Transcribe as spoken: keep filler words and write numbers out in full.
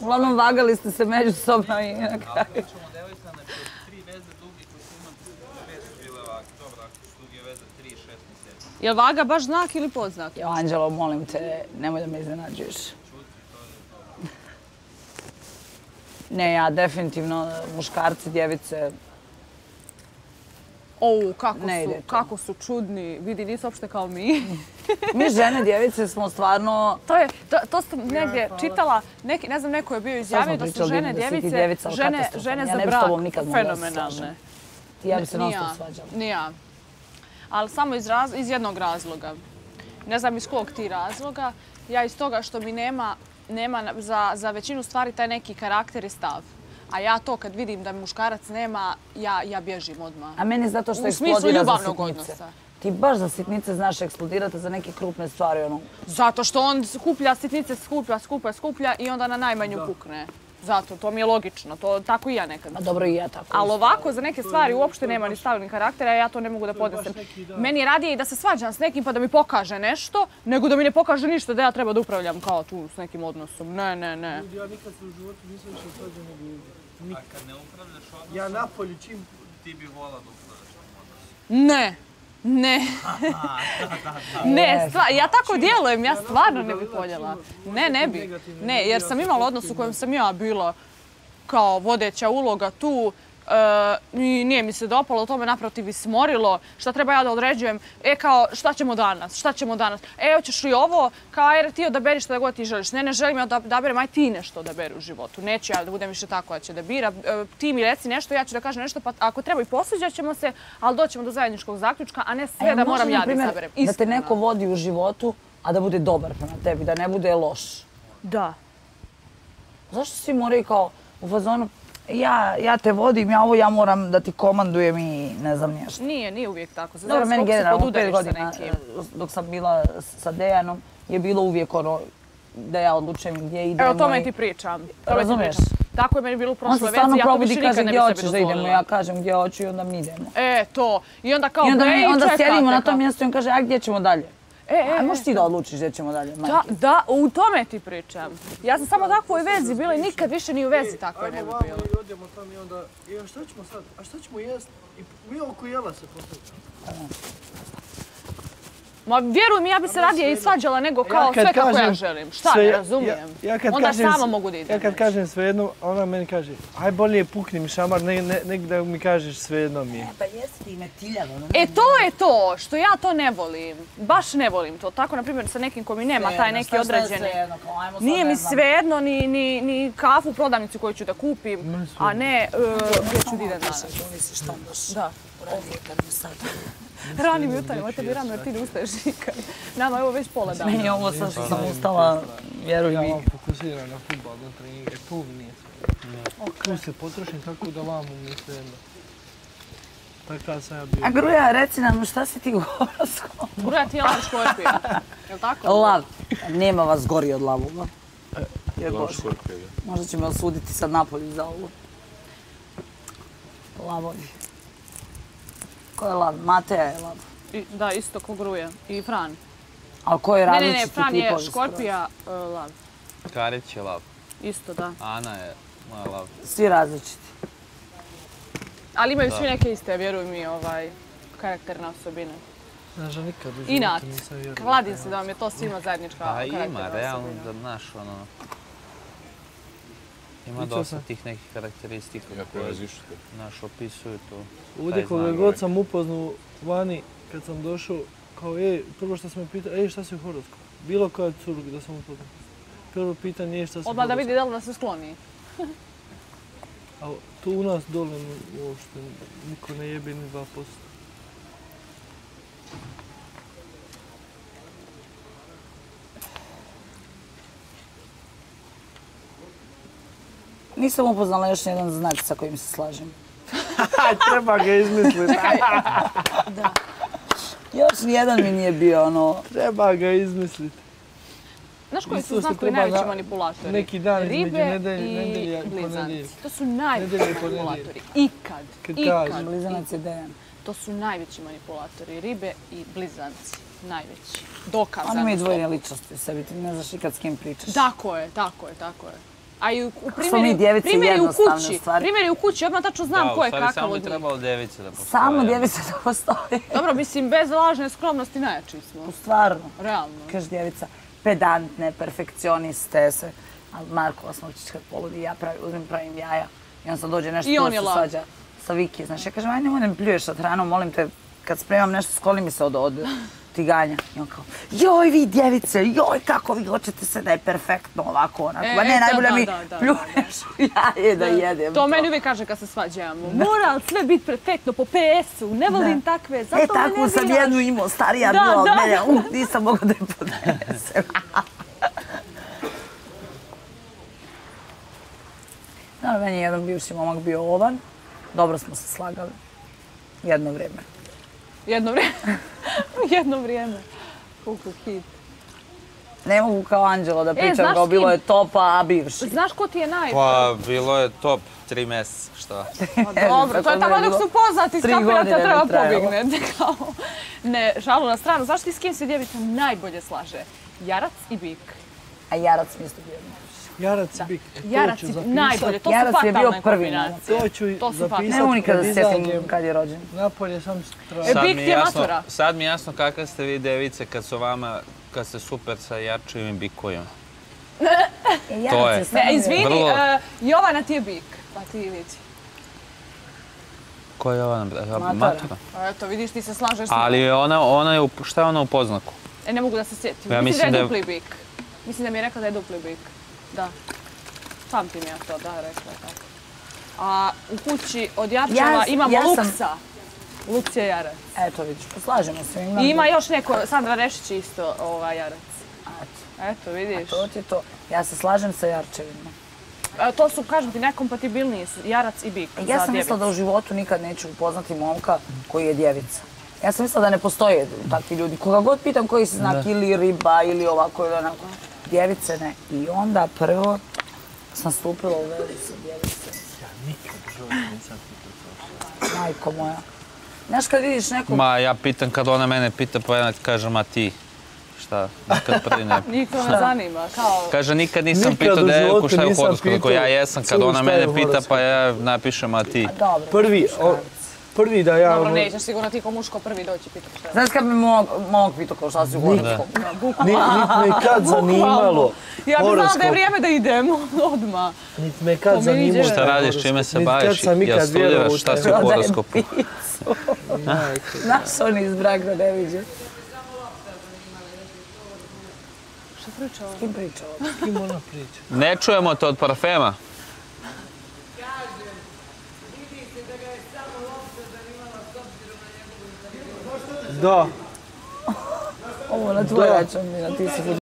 Uglavnom, vagali ste se međusobno i na kraju. Je li vaga baš znak ili podznak? Jo, Anđelo, molim te, nemoj da me iznenađuješ. Ne, ja definitivno, muškarci, djevice... O, kako su čudni. Vidi, nisu uopšte kao mi. Mi žene, djevice, smo stvarno... To sam negdje čitala, ne znam, neko je bio izjavio da su žene, djevice, žene za brak fenomenalne. Ja bi se non stop svađala. Nija. Ali samo iz jednog razloga. Ne znam iz kog ti razloga. Ja iz toga što mi nema za većinu stvari taj neki karakter i stav. A ja to kad vidim da muškarac nema, ja bježim odmah. A meni zato što eksplodira za sitnice. Ti baš za sitnice znaš eksplodirati za neke krupne stvari. Zato što on skuplja sitnice, skuplja, skuplja, skuplja i onda na najmanju pukne. Zato, to mi je logično. Tako i ja nekad. A dobro i ja tako. Ali ovako, za neke stvari uopšte nema ni stavljeni karakter, a ja to ne mogu da podnesem. Meni je radije i da se svađam s nekim pa da mi pokaže nešto, nego da mi ne pokaže ništa da ja treba da upravljam kao tu s nekim odnosom. Ne, ne, ne. Ljudi, ja nikad se u životu nisam više svađa nego ljudi. A kad ne upravljaš odnosom, ja napolju čim ti bi volao da upravljaš odnosom? Ne. Ne, ne, ja tako djelujem, ja stvarno ne bih voljela. Ne, ne bi. Ne, jer sam imala odnos u kojem sam ja bila kao vodeća uloga tu i nije mi se dopalo, to me naprotiv ismorilo. Šta treba ja da određujem? E, kao, šta ćemo danas? Šta ćemo danas? E, hoćeš li ovo? Kao, ajde ti odaberi šta da god ti želiš. Ne, ne želim ja da odaberem, aj ti nešto odaberi u životu. Neću ja da budem više tako da će da bira. Ti mi reci nešto, ja ću da kažem nešto, pa ako treba i posuđat ćemo se, ali doćemo do zajedničkog zaključka, a ne sve da moram ja da izaberem. Da te neko vodi u životu, a da bude dobar prema tebi, da ne bude loš. Da. Zašto svi moraju kao u fazonu ja te vodim, ja ovo, ja moram da ti komandujem i ne znam nešto. Nije, nije uvijek tako. Dobro, meni generalno pet godina dok sam bila sa Dejanom je bilo uvijek ono da ja odlučujem gdje idemo. Evo, tome ti pričam. Razumiješ? Tako je meni bilo u prošloj vezi, ja to više nikad ne bi sebi dozvolila. Ja kažem gdje hoću i onda mi idemo. E, to. I onda kao gdje i čekate. Onda sjedimo na tom mjestu i on kaže, a gdje ćemo dalje? A možeš ti da odlučiš gdje ćemo dalje, majke? Da, u tome ti pričam. Ja sam samo tako u vezi bila i nikad više ni u vezi tako ne bi bila. Ajmo vamo i odjemo tam i onda, a šta ćemo sad, a šta ćemo jest? Mi oko jela se postavljamo. Ma vjeruj mi, ja bi se radije i svađala nego kao sve kako ja želim. Šta, ne razumijem? Onda sama mogu da idem. Ja kad kažem svejedno, ona meni kaže, aj bolje pukni mi šamar, nek da mi kažeš svejedno mi je. E, pa jesi ti netiljava. E, to je to, što ja to ne volim. Baš ne volim to. Tako, na primjer, sa nekim ko mi nema taj neki određeni. Nije mi svejedno ni kafu u prodavnici koju ću da kupim, a ne gdje ću da idem danas. To misliš tam došlo. Rani mi utajemo, a tebi rano jer ti ne ustaješ nikad. Nama je ovo već pola dana. Meni je ovo sad što sam ustala, vjeruj mi. Ja vam fokusiram na futbal, na trening, jer tu nije sve. Tu se potrošim tako da vamo mi sve jedno. Tako sam ja bio. A Gruja, reci nam šta si ti gorosko? Gruja, ti je lav škorpija, je li tako? Lav. Nema vas gori od lavova. Lav škorpija. Možda će me osuditi sad napolju za ovo. Lavovi. Ko je lav? Mateja je lav. Da, isto ko Gruje. I Fran. Ali ko je različiti tipovi? Ne, ne, ne, Fran je škorpija lav. Karić je lav. Isto, da. Ana je moja lav. Svi različiti. Ali imaju svi neke iste, vjeruj mi, karakterne osobine. Znaš, ja nikad u životu nisam vjerujem. Inat. Kladim se da vam je to svima zajednička karakterna osobina. A ima, realno da znaš, ono... Ima dosta tih nekih karakteristika koje naš opisuju to. Ovdje koga god sam upoznao vani, kad sam došao, kao ej, prvo što sam me pitao, ej šta si u horoskopu? Bilo koja curg da sam upoznao. Prvo pitanje je šta si u horoskopu. Odmah da vidi da li nas se skloni. A tu u nas dole uopšte niko ne jebe ni dva posto. Nisam upoznala još jedan znak sa kojim se slažem. Treba ga izmisliti. Još nijedan mi nije bio ono... Treba ga izmisliti. Znaš koji su znakovi najveći manipulatori? Neki dan između nedelje i blizanac. To su najveći manipulatori. Ikad. Ikad. Blizanac je D N A. To su najveći manipulatori. Ribe i blizanci. Najveći. Dokazano. Ono mi je dvojne ličnosti sebi. Ti ne znaš nikad s kim pričaš. Tako je, tako je, tako je. A i u primjeri u kući, primjeri u kući, odmah tačno znam ko je kakav od njih. Samo je trebalo Devica da postoje. Samo Devica da postoje. Dobro, mislim, bez lažne skromnosti najjači smo. Stvarno. Realno. Kaži Devica, pedantne, perfekcioniste, sve. Ali Marko Osnovčić kad poludi, ja uzmem pravim jaja i on sad dođe nešto koja se svađa sa Viki. Znaš, ja kažem, aj nemoj da mi pljuješ sad hranom, molim te, kad spremam nešto, skoli mi se od ti ganja. I on kao, joj vi djevice, joj kako vi hoćete se da je perfektno ovako onako. Ma ne, najbolje mi pljuneš jaje da jedem. To meni uvijek kaže kad se svađamo. Mora sve biti perfektno po pe esu, ne volim takve, zato me ne vilaš. E tako sam jednu imao, starija bila od mene, nisam mogla da je podnesem. Naravno, meni je jedan bivši momak bio ovan. Dobro smo se slagali. Jedno vrijeme. Jedno vrijeme? Jedno vrijeme. Kuku, hit. Ne mogu kao Anđelo da pričam kao bilo je top, a bivši. Znaš ko ti je najbolji? Pa, bilo je top tri mjeseca, što? Dobro, to je tamo dok su poznati iz kapira te treba pobigneti. Ne, šalu na stranu. Znaš ti s kim se djevica najbolje slaže? Jarac i Bik. A Jarac mi isto bio najbolji. Jarac i Bik, to ću zapisati. Najbolje, to su fatalne kombinacije. To ću zapisati. Nemo nikada se sjetim kad je rođen. Napolje sam strano. Bik ti je matura. Sad mi je jasno kakve ste vi device kad su vama, kad ste super sa Jarčevim i Bikovima. To je. Izvini, Jovana ti je Bik, pa ti i Lici. Ko je Jovana? Matura. Eto, vidiš ti se slažeš. Ali ona, šta je ona u poznaku? Ne mogu da se sjetim. Mislim da je dupli Bik. Mislim da mi je rekla da je dupli Bik. Da, pamtim ja to, da, rekla je tako. A u kući od Jarčeva imamo Luksa. Luks je Jarac. Eto vidiš, poslažemo se. I ima još neko, Sandra Rešić isto ova Jarac. Eto vidiš. A to ti je to, ja se slažem sa Jarčevima. To su, kažem ti, nekompatibilniji Jarac i Bik za djevicu. Ja sam mislila da u životu nikad neću upoznati momka koji je djevica. Ja sam mislila da ne postoje takvi ljudi. Koga god pitam koji se znak ili riba ili ovako ili onako. Djevice ne. I onda prvo sam stupila u vezu sa djevice. Ja nikad želim nisam pitao. Majko moja. Znaš kad vidiš neku... Ma ja pitam kad ona mene pita pa jednak kažem a ti? Šta? Nikad prvi ne... Nikad me zanima, kao... Kaže nikad nisam pitao devojku šta je u horoskopu, tako ja jesam kad ona mene pita pa ja napišem a ti. Prvi... Prvi da ja... Dobro, nećeš sigurno ti ko muško prvi doći pitati šta je. Znaš kad bi momak pitao kao šta si u horoskopu? Niti me kad zanimalo. Ja bi znala da je vrijeme da idemo odmah. Niti me kad zanimalo. Šta radiš, čime se baviš? Ja studiraš šta si u horoskopu. Znaš on iz Braga ne viđe. Šta priča ovo? S kim priča ovo? S kim ona priča? Ne čujemo te od parfema. Da. Ovo na tvoj račun, Mina, ti si